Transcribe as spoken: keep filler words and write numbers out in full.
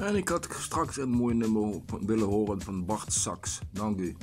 En ik had straks een mooi nummer willen horen van Bart Sax. Dank u.